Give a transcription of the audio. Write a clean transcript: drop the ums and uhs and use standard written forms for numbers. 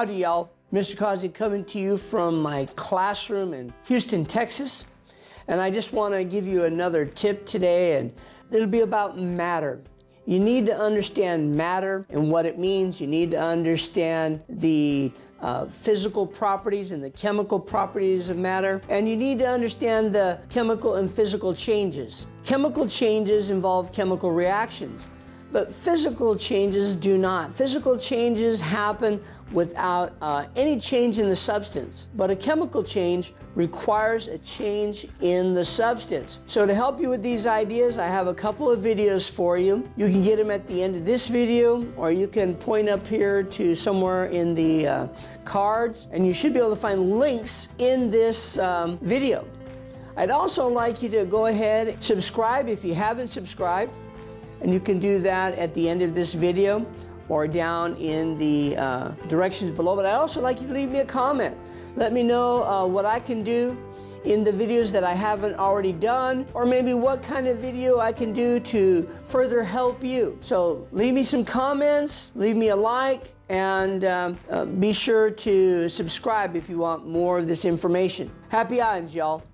Howdy, y'all. Mr. Causey coming to you from my classroom in Houston, Texas. And I just want to give you another tip today, and it'll be about matter. You need to understand matter and what it means. You need to understand the physical properties and the chemical properties of matter. And you need to understand the chemical and physical changes. Chemical changes involve chemical reactions, but physical changes do not. Physical changes happen without any change in the substance. But a chemical change requires a change in the substance. So to help you with these ideas, I have a couple of videos for you. You can get them at the end of this video, or you can point up here to somewhere in the cards, and you should be able to find links in this video. I'd also like you to go ahead, subscribe if you haven't subscribed. And you can do that at the end of this video or down in the directions below. But I'd also like you to leave me a comment. Let me know what I can do in the videos that I haven't already done, or maybe what kind of video I can do to further help you. So leave me some comments, leave me a like, and be sure to subscribe if you want more of this information. Happy eyes, y'all.